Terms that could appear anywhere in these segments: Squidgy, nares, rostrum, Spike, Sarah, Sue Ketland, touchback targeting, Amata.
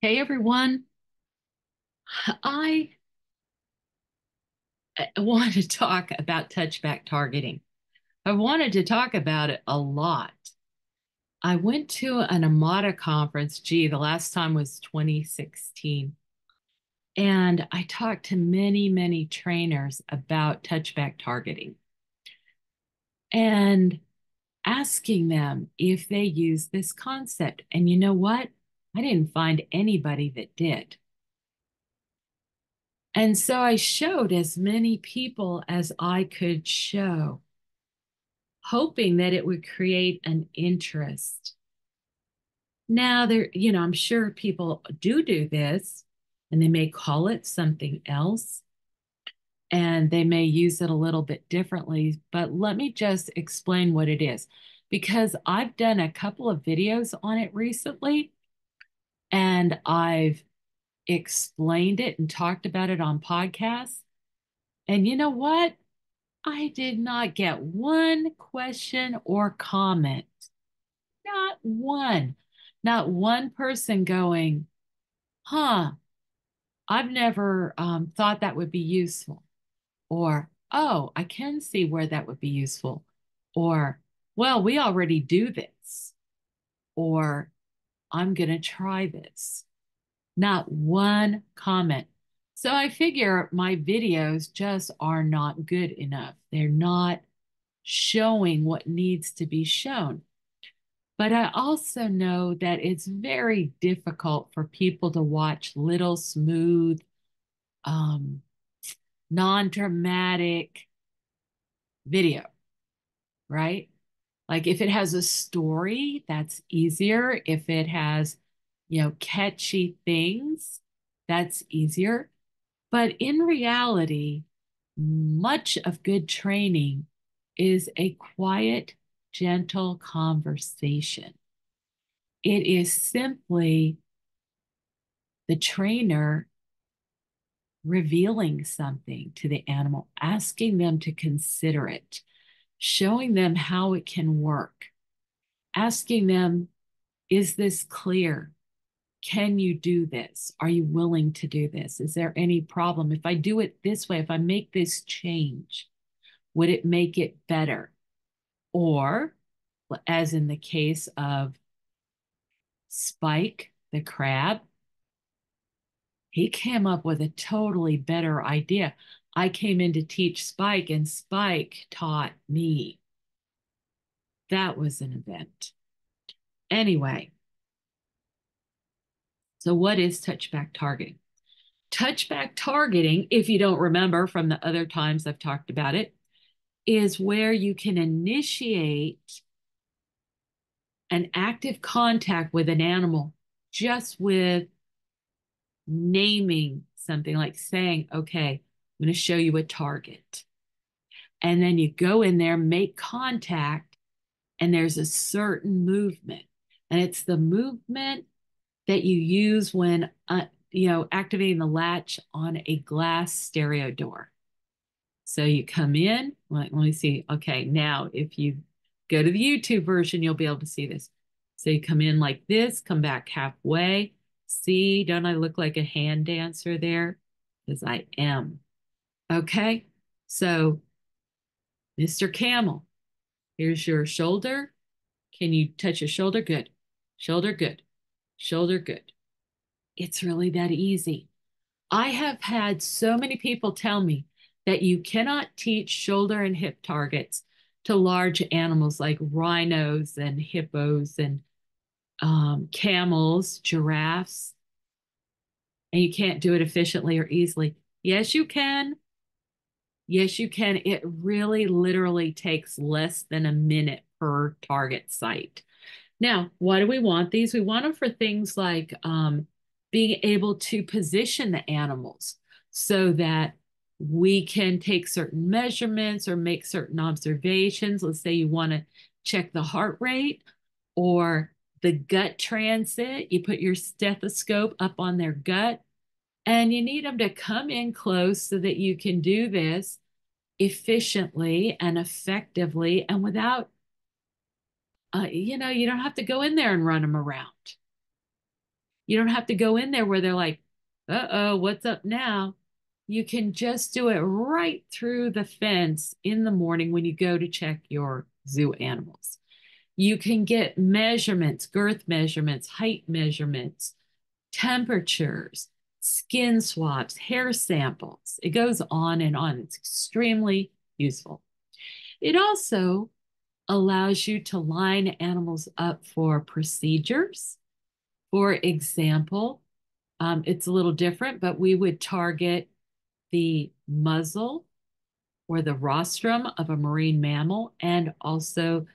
Hey everyone, I want to talk about touchback targeting. I wanted to talk about it a lot. I went to an Amata conference, the last time was 2016. And I talked to many, many trainers about touchback targeting and asking them if they use this concept. And you know what? I didn't find anybody that did. And so I showed as many people as I could show, hoping that it would create an interest. Now there, you know, I'm sure people do this, and they may call it something else, and they may use it a little bit differently, but let me just explain what it is, because I've done a couple of videos on it recently. And I've explained it and talked about it on podcasts. And you know what? I did not get one question or comment. Not one. Not one person going, huh, I've never thought that would be useful. Or, oh, I can see where that would be useful. Or, well, we already do this. Or, I'm going to try this. Not one comment. So I figure my videos just are not good enough. They're not showing what needs to be shown. But I also know that it's very difficult for people to watch little, smooth, non-dramatic video, right? Like if it has a story, that's easier. If it has, you know, catchy things, that's easier. But in reality, much of good training is a quiet, gentle conversation. It is simply the trainer revealing something to the animal, asking them to consider it, showing them how it can work, asking them, is this clear? Can you do this? Are you willing to do this? Is there any problem? If I do it this way, if I make this change, would it make it better? Or, as in the case of Spike the crab, he came up with a totally better idea. I came in to teach Spike, and Spike taught me. That was an event. Anyway, so what is touchback targeting? Touchback targeting, if you don't remember from the other times I've talked about it, is where you can initiate an active contact with an animal just with naming something, like saying, okay, I'm going to show you a target. And then you go in there, make contact, and there's a certain movement. And it's the movement that you use when, you know, activating the latch on a glass stereo door. So you come in, let me see. Okay, now if you go to the YouTube version, you'll be able to see this. So you come in like this, come back halfway. See, don't I look like a hand dancer there? Because I am. Okay, so Mr. Camel, here's your shoulder. Can you touch your shoulder? Good. Shoulder, good. Shoulder, good. It's really that easy. I have had so many people tell me that you cannot teach shoulder and hip targets to large animals like rhinos and hippos and camels, giraffes, and you can't do it efficiently or easily. Yes, you can. Yes, you can. It really literally takes less than a minute per target site. Now, why do we want these? We want them for things like being able to position the animals so that we can take certain measurements or make certain observations. Let's say you want to check the heart rate or the gut transit. You put your stethoscope up on their gut. And you need them to come in close so that you can do this efficiently and effectively and without, you know, you don't have to go in there and run them around. You don't have to go in there where they're like, uh-oh, what's up now? You can just do it right through the fence in the morning when you go to check your zoo animals. You can get measurements, girth measurements, height measurements, temperatures, skin swabs, hair samples. It goes on and on. It's extremely useful. It also allows you to line animals up for procedures. For example, it's a little different, but we would target the muzzle or the rostrum of a marine mammal, and also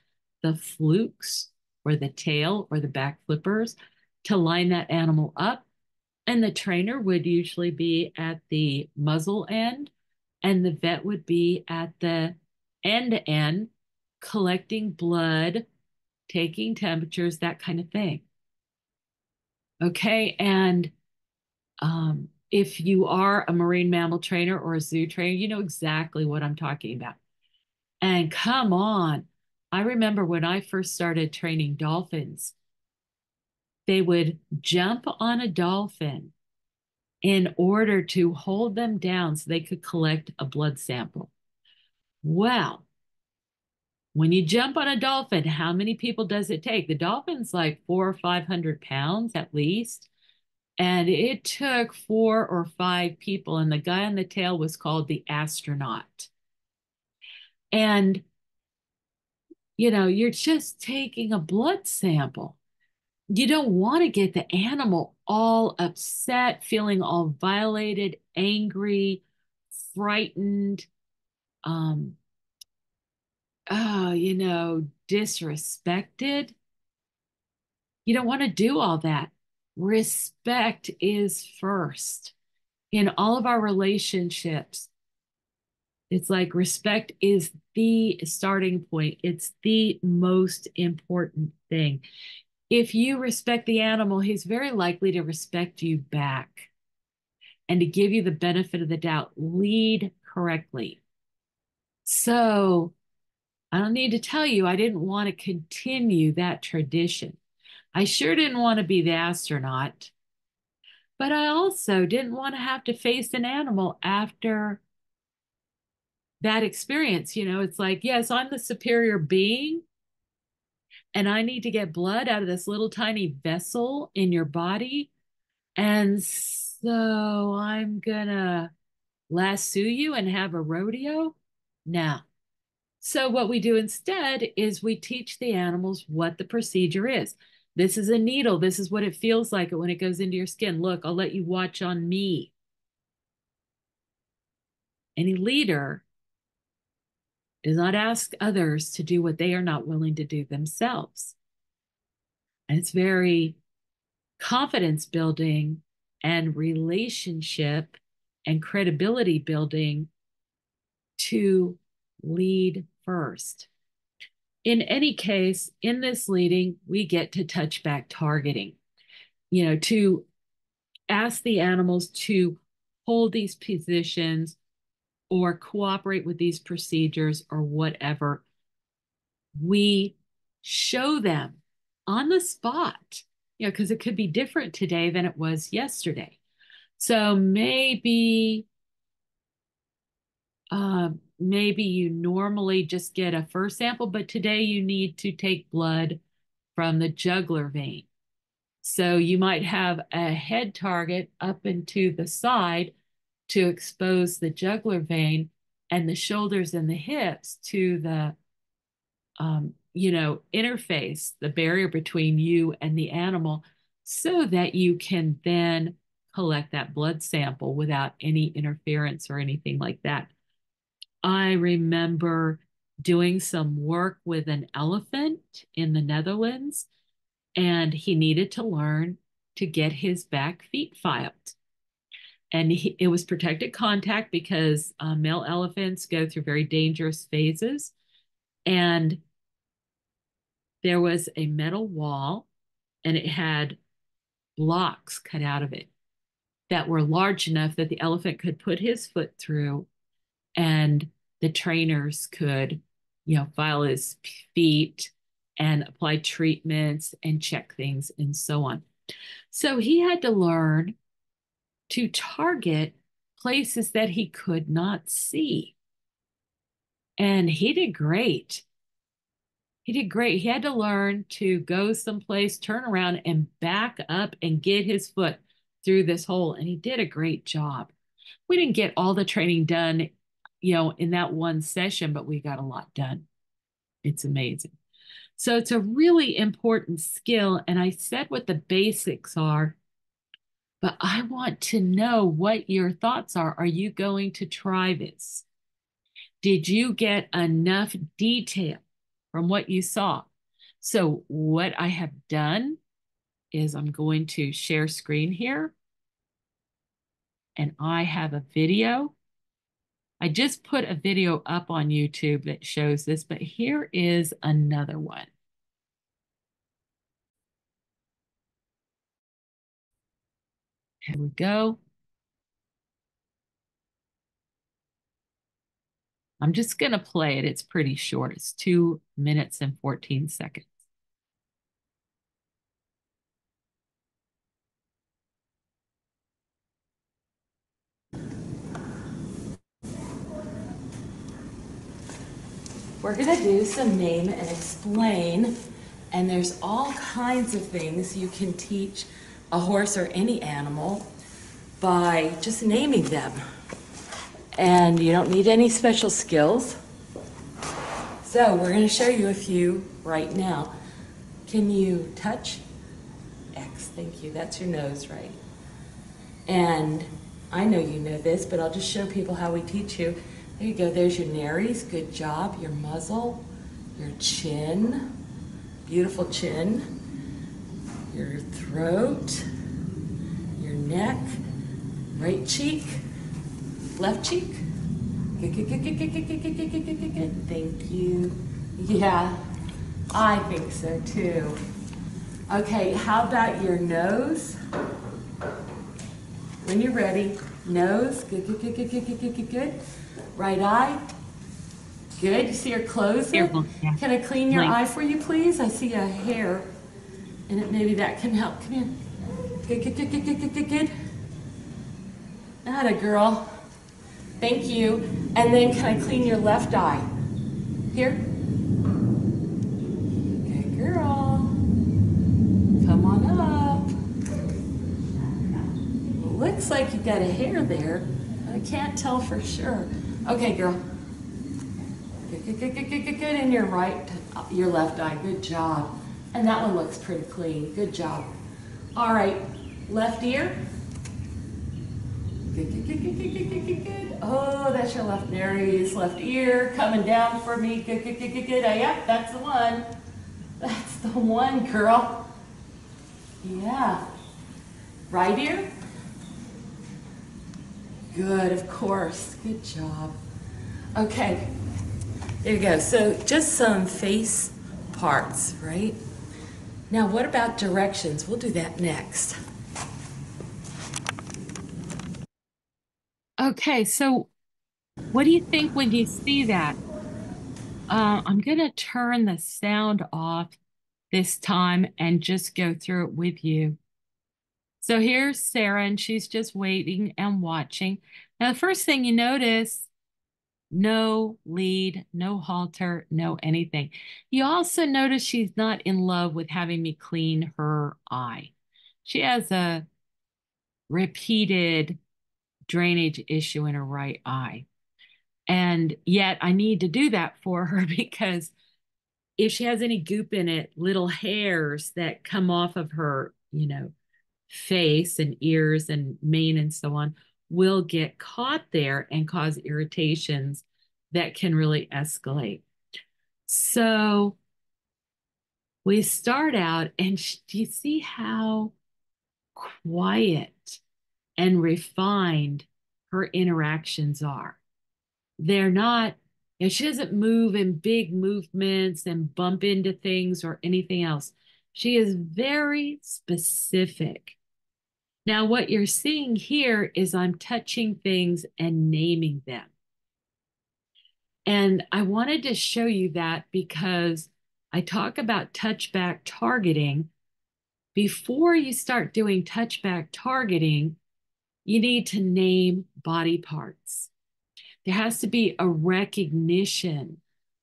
the flukes or the tail or the back flippers to line that animal up. And the trainer would usually be at the muzzle end, and the vet would be at the end collecting blood, taking temperatures, that kind of thing. Okay, and if you are a marine mammal trainer or a zoo trainer, you know exactly what I'm talking about. And come on, I remember when I first started training dolphins, they would jump on a dolphin in order to hold them down so they could collect a blood sample. Well, when you jump on a dolphin, how many people does it take? The dolphin's like 400 or 500 pounds at least. And it took 4 or 5 people. And the guy on the tail was called the astronaut. And, you know, you're just taking a blood sample. You don't want to get the animal all upset, feeling all violated, angry, frightened, you know, disrespected. You don't want to do all that. Respect is first. In all of our relationships, it's like respect is the starting point. It's the most important thing. If you respect the animal, he's very likely to respect you back and to give you the benefit of the doubt. Lead correctly. So I don't need to tell you, I didn't want to continue that tradition. I sure didn't want to be the astronaut, but I also didn't want to have to face an animal after that experience. You know, it's like, yes, I'm the superior being, and I need to get blood out of this little tiny vessel in your body. And so I'm gonna lasso you and have a rodeo? No. So what we do instead is we teach the animals what the procedure is. This is a needle. This is what it feels like when it goes into your skin. Look, I'll let you watch on me. Any leader does not ask others to do what they are not willing to do themselves. And it's very confidence building and relationship and credibility building to lead first. In any case, in this leading, we get to touchback targeting, you know, to ask the animals to hold these positions or cooperate with these procedures or whatever. We show them on the spot, you know, because it could be different today than it was yesterday. So maybe, maybe you normally just get a fur sample, but today you need to take blood from the jugular vein. So you might have a head target up and to the side to expose the jugular vein, and the shoulders and the hips to the, you know, interface, the barrier between you and the animal, so that you can then collect that blood sample without any interference or anything like that. I remember doing some work with an elephant in the Netherlands, and he needed to learn to get his back feet filed. And it was protected contact because male elephants go through very dangerous phases. And there was a metal wall, and it had blocks cut out of it that were large enough that the elephant could put his foot through, and the trainers could, you know, file his feet and apply treatments and check things and so on. So he had to learn to target places that he could not see. And he did great. He did great. He had to learn to go someplace, turn around, and back up and get his foot through this hole. And he did a great job. We didn't get all the training done, you know, in that one session, but we got a lot done. It's amazing. So it's a really important skill. And I said what the basics are, but I want to know what your thoughts are. Are you going to try this? Did you get enough detail from what you saw? So what I have done is I'm going to share screen here. And I have a video. I just put a video up on YouTube that shows this, but here is another one. Here we go. I'm just going to play it. It's pretty short. It's 2 minutes and 14 seconds. We're going to do some name and explain, and there's all kinds of things you can teach a horse or any animal by just naming them. And you don't need any special skills. So we're going to show you a few right now. Can you touch? X, thank you. That's your nose, right? And I know you know this, but I'll just show people how we teach you. There you go, there's your nares, good job, your muzzle, your chin, beautiful chin, your throat, your neck, right cheek, left cheek, good, thank you, yeah, I think so too. Okay, how about your nose? When you're ready, nose, good. Right eye, good. You see your clothes here? Yeah. Can I clean your eye for you, please? I see a hair, and maybe that can help. Come here. Good. Atta girl. Thank you. And then can I clean your left eye? Here. Good girl. Come on up. Well, looks like you got a hair there. I can't tell for sure. Okay, girl. Good. In your right, your left eye. Good job. And that one looks pretty clean. Good job. All right. Left ear. Good. Oh, that's your left nares. Left ear coming down for me. Good. Oh, yep, that's the one. That's the one, girl. Yeah. Right ear. Good, of course. Good job. Okay, there you go. So just some face parts, right? Now, what about directions? We'll do that next. Okay, so what do you think when you see that? I'm going to turn the sound off this time and just go through it with you. So here's Sarah, and she's just waiting and watching. Now, the first thing you notice, no lead, no halter, no anything. You also notice she's not in love with having me clean her eye. She has a repeated drainage issue in her right eye. And yet I need to do that for her because if she has any goop in it, little hairs that come off of her, you know, face and ears and mane and so on will get caught there and cause irritations that can really escalate. So we start out, and do you see how quiet and refined her interactions are? They're not, you know, she doesn't move in big movements and bump into things or anything else. She is very specific. Now, what you're seeing here is I'm touching things and naming them. And I wanted to show you that because I talk about touchback targeting before you start doing touchback targeting, you need to name body parts. There has to be a recognition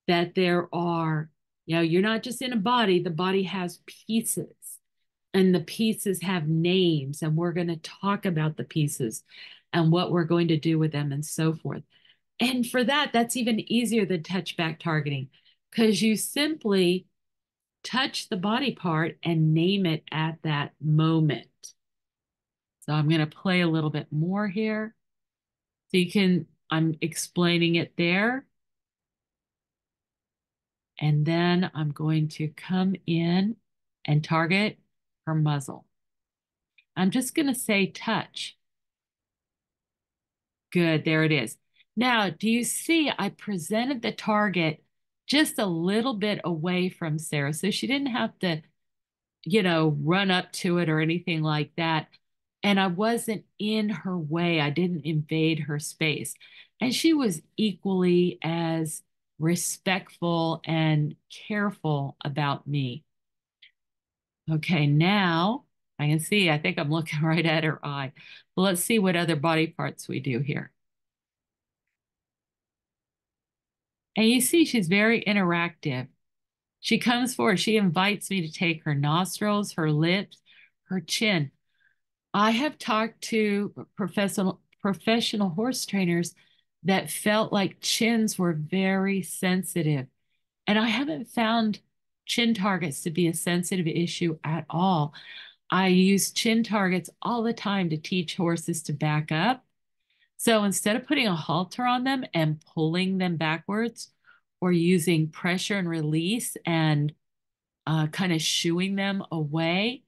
that there are, you know, you're not just in a body, the body has pieces and the pieces have names, and we're going to talk about the pieces and what we're going to do with them and so forth. And for that, that's even easier than touchback targeting, because you simply touch the body part and name it at that moment. So I'm going to play a little bit more here. So you can, I'm explaining it there. And then I'm going to come in and target her muzzle. I'm just going to say touch. Good, there it is. Now, do you see I presented the target just a little bit away from Sarah? So she didn't have to, you know, run up to it or anything like that. And I wasn't in her way. I didn't invade her space. And she was equally as respectful and careful about me. Okay, now I can see, I think I'm looking right at her eye. Well, let's see what other body parts we do here. And you see she's very interactive. She comes forward. She invites me to take her nostrils, her lips, her chin. I have talked to professional horse trainers that felt like chins were very sensitive. And I haven't found chin targets to be a sensitive issue at all. I use chin targets all the time to teach horses to back up. So instead of putting a halter on them and pulling them backwards, or using pressure and release and kind of shooing them away,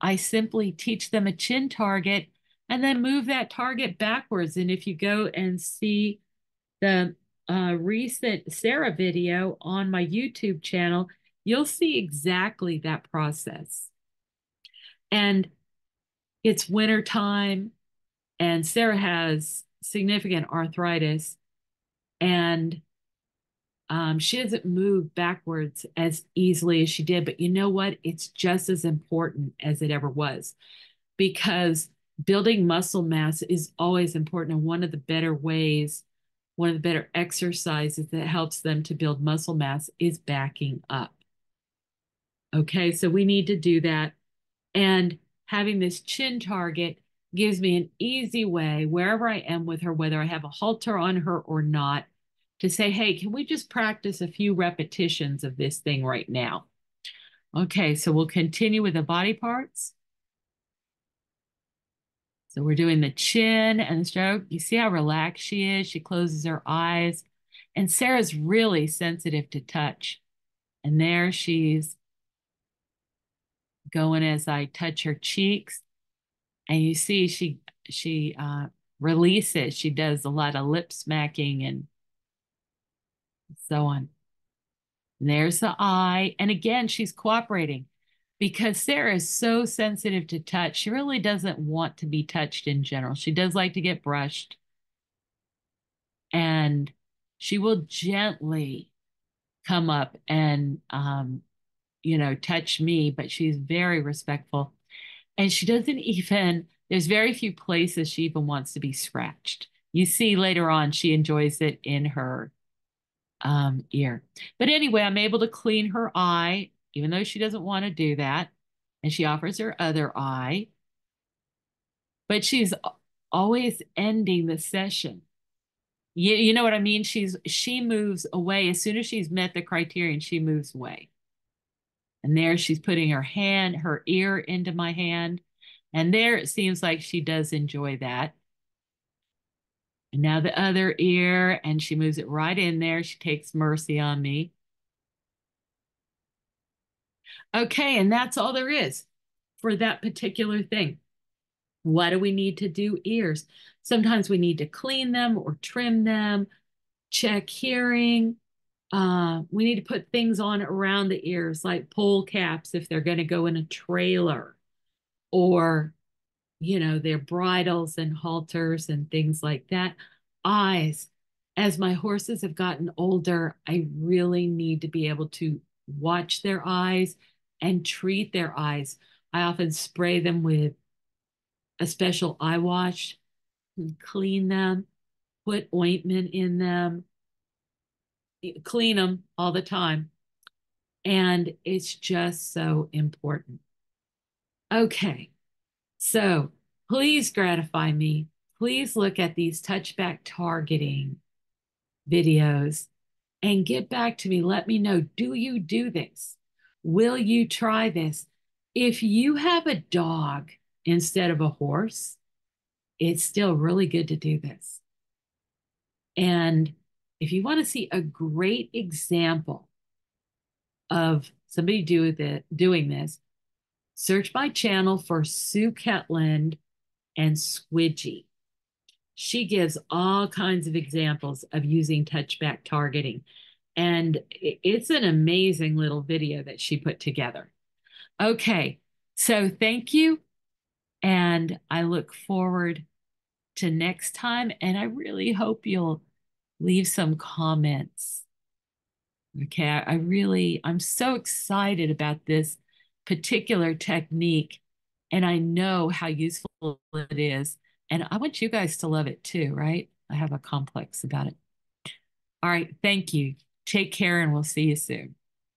I simply teach them a chin target and then move that target backwards. And if you go and see the recent Sarah video on my YouTube channel, you'll see exactly that process. And it's winter time and Sarah has significant arthritis, and she doesn't move backwards as easily as she did, but you know what? It's just as important as it ever was, because building muscle mass is always important. And one of the better ways, one of the better exercises that helps them to build muscle mass is backing up. Okay, so we need to do that. And having this chin target gives me an easy way, wherever I am with her, whether I have a halter on her or not, to say, hey, can we just practice a few repetitions of this thing right now? Okay, so we'll continue with the body parts. So we're doing the chin and the stroke. You see how relaxed she is? She closes her eyes. And Sarah's really sensitive to touch. And there she's going as I touch her cheeks. And you see she releases. She does a lot of lip smacking and so on. And there's the eye. And again, she's cooperating because Sarah is so sensitive to touch. She really doesn't want to be touched in general. She does like to get brushed. And she will gently come up and, you know, touch me, but she's very respectful. And she doesn't even, there's very few places she even wants to be scratched. You see later on, she enjoys it in her ear. But anyway, I'm able to clean her eye, even though she doesn't want to do that. And she offers her other eye. But she's always ending the session. You know what I mean? She moves away. As soon as she's met the criterion, she moves away. And there she's putting her hand, her ear into my hand. And there it seems like she does enjoy that. And now the other ear, and she moves it right in there. She takes mercy on me. Okay, and that's all there is for that particular thing. Why do we need to do ears? Sometimes we need to clean them or trim them, check hearing. We need to put things on around the ears, like pole caps if they're going to go in a trailer, or you know, their bridles and halters and things like that. Eyes. As my horses have gotten older, I really need to be able to watch their eyes and treat their eyes. I often spray them with a special eye wash and clean them, put ointment in them, clean them all the time. And it's just so important. Okay, so please gratify me. Please look at these touchback targeting videos and get back to me. Let me know, do you do this? Will you try this? If you have a dog instead of a horse, it's still really good to do this. And if you want to see a great example of somebody doing this, search my channel for Sue Ketland and Squidgy. She gives all kinds of examples of using touchback targeting. And it's an amazing little video that she put together. Okay, so thank you. And I look forward to next time. And I really hope you'll leave some comments. Okay, I'm so excited about this particular technique. And I know how useful it is. And I want you guys to love it too, right? I have a complex about it. All right, thank you. Take care, and we'll see you soon.